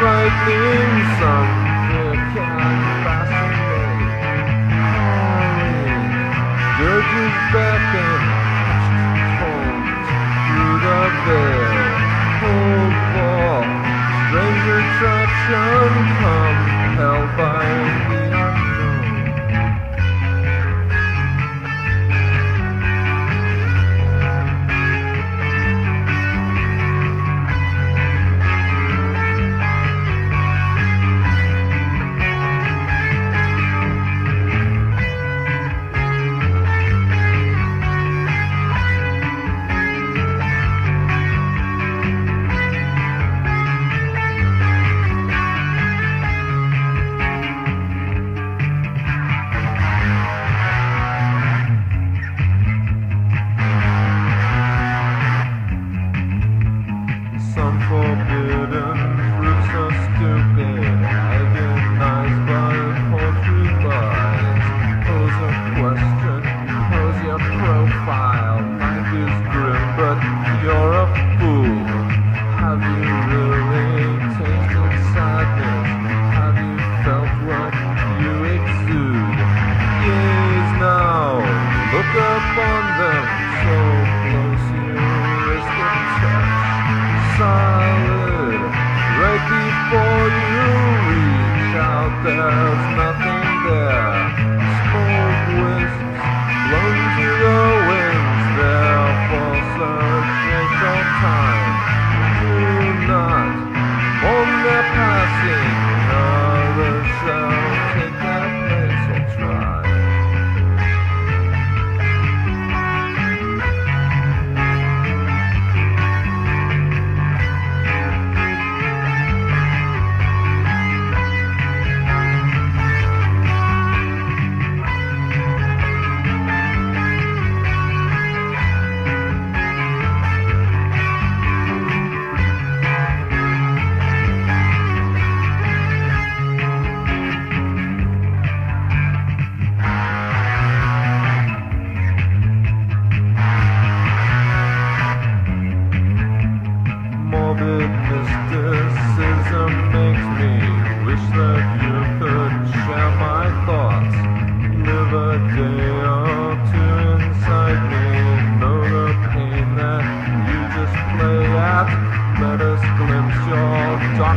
frightening sun that can fascinate. Judges beckon through the veil. Cold wall, strange attraction compelled by the unknown.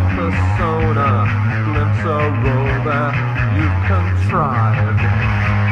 Persona, glimpse a role that you've contrived.